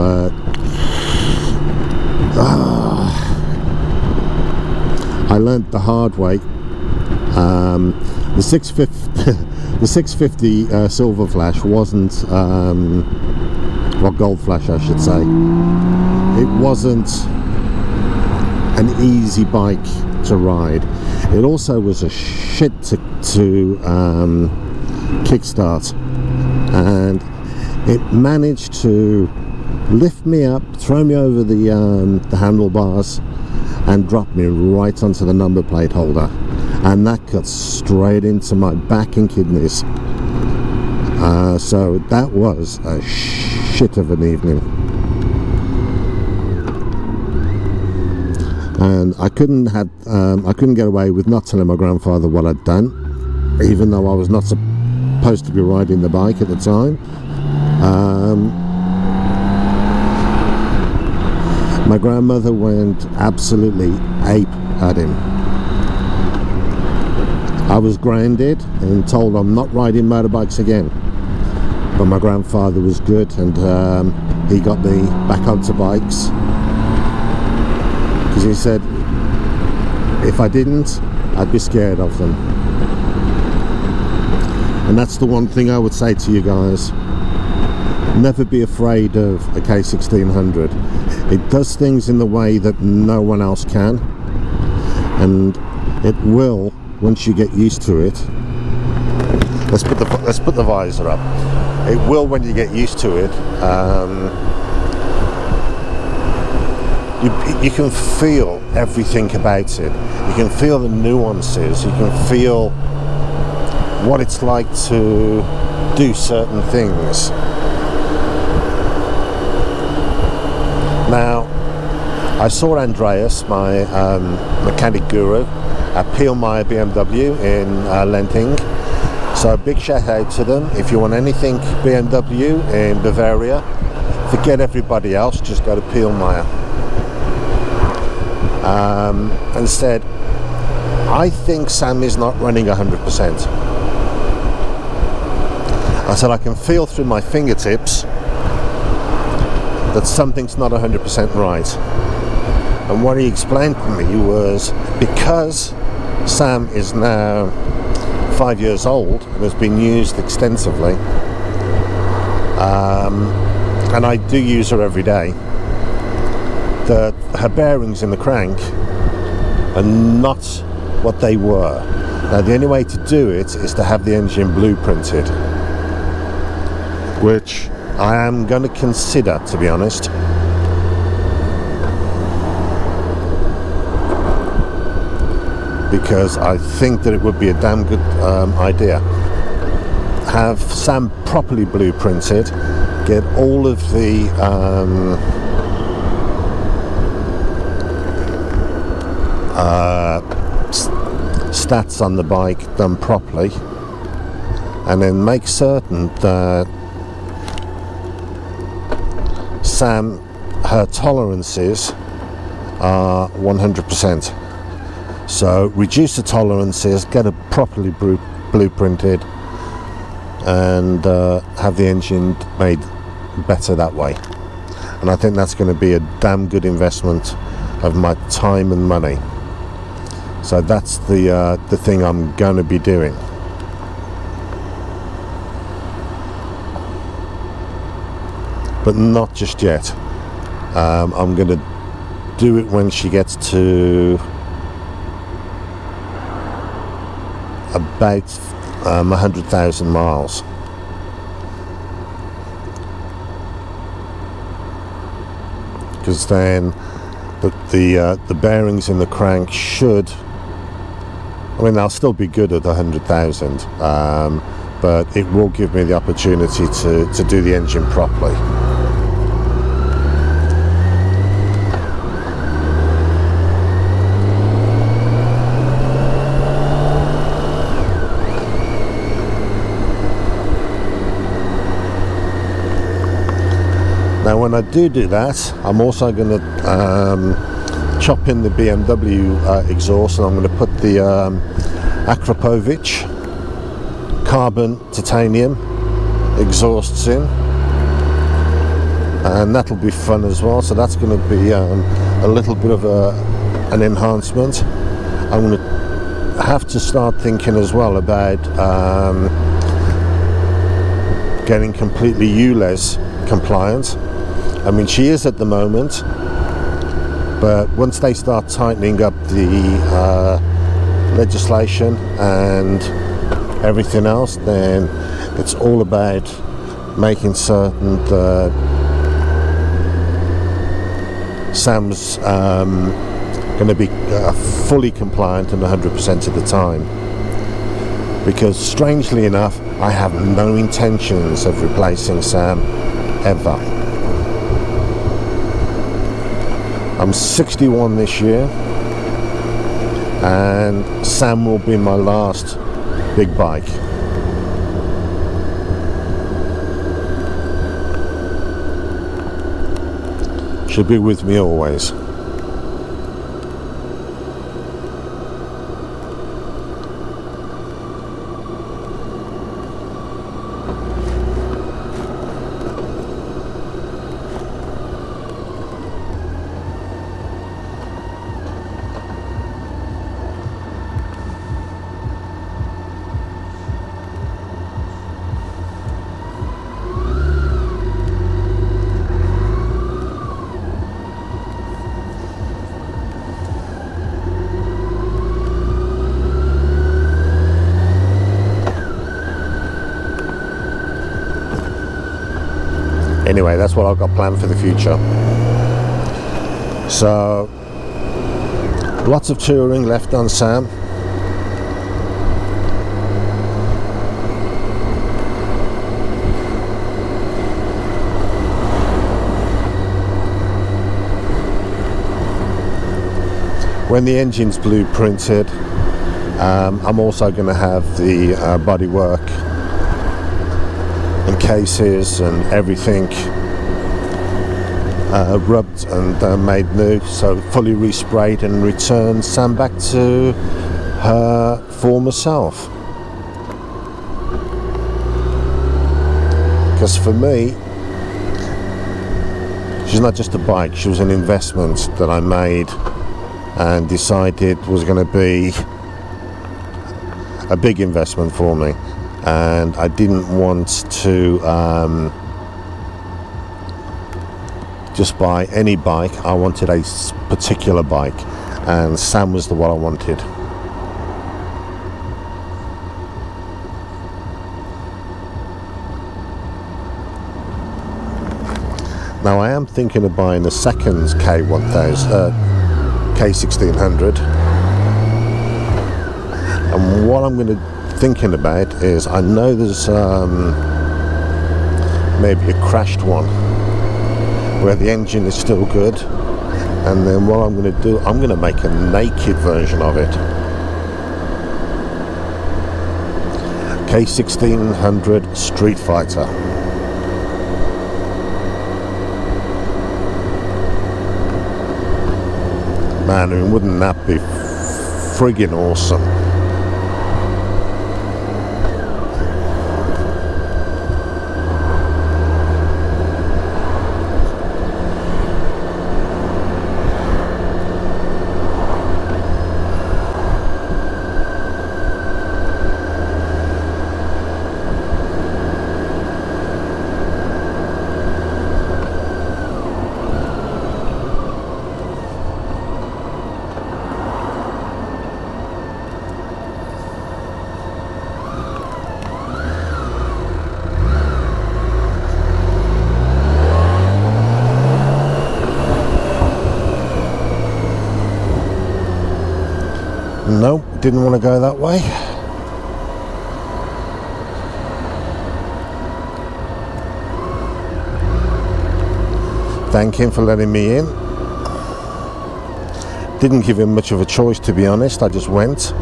but I learnt the hard way. The 650 the 650 silver flash wasn't or gold flash I should say, it wasn't an easy bike to ride. It also was a shit to kickstart, and it managed to lift me up, throw me over the handlebars and drop me right onto the number plate holder, and that cut straight into my back and kidneys. So that was a shit of an evening, and I couldn't get away with not telling my grandfather what I'd done, even though I was not supposed to be riding the bike at the time. My grandmother went absolutely ape at him. I was grounded and told I'm not riding motorbikes again, but my grandfather was good, and he got me back onto bikes, because he said if I didn't, I'd be scared of them. And that's the one thing I would say to you guys: never be afraid of a K1600. It does things in the way that no one else can, and it will once you get used to it. Let's put the visor up. It will, when you get used to it, you can feel everything about it. You can feel the nuances, you can feel what it's like to do certain things. Now, I saw Andreas, my mechanic guru, at Pielmeier BMW in Lenting, so a big shout out to them. If you want anything BMW in Bavaria, forget everybody else, just go to Pielmeier. And said, I think Sam is not running 100%. I said, I can feel through my fingertips that something's not 100% right. And what he explained to me was, because Sam is now 5 years old and has been used extensively, and I do use her every day, that her bearings in the crank are not what they were. Now the only way to do it is to have the engine blueprinted, which I am going to consider, to be honest. Because I think that it would be a damn good idea. Have Sam properly blueprinted, get all of the stats on the bike done properly, and then make certain that Sam, her tolerances are 100%. So reduce the tolerances, get it properly blueprinted, and have the engine made better that way. And I think that's going to be a damn good investment of my time and money. So that's the thing I'm going to be doing. But not just yet. I'm going to do it when she gets to about 100,000 miles. Because then the bearings in the crank should, I mean, they'll still be good at 100,000, but it will give me the opportunity to do the engine properly. Now when I do that, I'm also going to chop in the BMW exhaust, and I'm going to put the Akrapovic carbon titanium exhausts in, and that'll be fun as well. So that's going to be a little bit of an enhancement. I'm going to have to start thinking as well about getting completely ULEZ compliant. I mean, she is at the moment, but once they start tightening up the legislation and everything else, then it's all about making certain that Sam's going to be fully compliant and 100% of the time. Because strangely enough, I have no intentions of replacing Sam ever. I'm 61 this year, and Sam will be my last big bike. She'll be with me always. Anyway, that's what I've got planned for the future. So, lots of touring left on Sam. When the engine's blueprinted, I'm also going to have the bodywork and cases and everything rubbed and made new, so fully resprayed, and returned Sam back to her former self. Because for me, she's not just a bike, she was an investment that I made and decided was going to be a big investment for me. And I didn't want to just buy any bike. I wanted a particular bike, and Sam was the one I wanted. Now I am thinking of buying a second K1600, and what I'm going to thinking about is, I know there's maybe a crashed one where the engine is still good, and then what I'm going to do, I'm going to make a naked version of it. K1600 Street Fighter. Man, I mean, wouldn't that be friggin' awesome? No, didn't want to go that way. Thank him for letting me in. Didn't give him much of a choice, to be honest. I just went.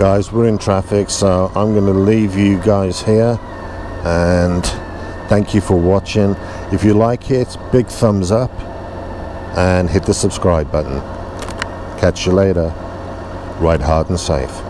guys, we're in traffic, so I'm going to leave you guys here, and thank you for watching. If you like it, big thumbs up and hit the subscribe button. Catch you later. Ride hard and safe.